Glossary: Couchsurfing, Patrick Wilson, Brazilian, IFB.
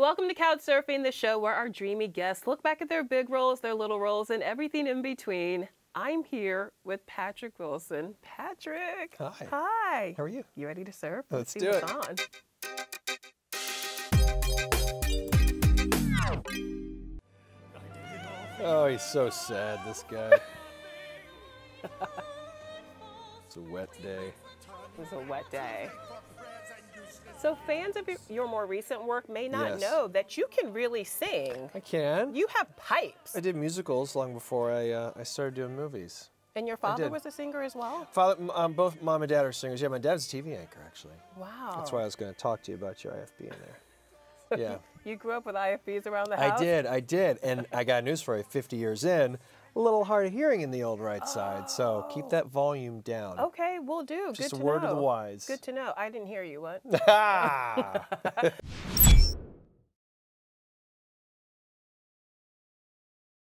Welcome to Couchsurfing, the show where our dreamy guests look back at their big roles, their little roles, and everything in between. I'm here with Patrick Wilson. Patrick. Hi. Hi. How are you? You ready to serve? Let's do it. On. Oh, he's so sad, this guy. It's a wet day. It was a wet day. So fans of your more recent work may not know that you can really sing. I can. You have pipes. I did musicals long before I started doing movies. And your father was a singer as well? Both mom and dad are singers. Yeah, my dad's a TV anchor, actually. Wow. That's why I was going to talk to you about your IFB in there. Yeah. You grew up with IFBs around the house? I did. And I got news for you, 50 years in, a little hard of hearing in the old right side, so keep that volume down. Okay, will do. Just good to know. Just a word of the wise. Good to know. I didn't hear you. What?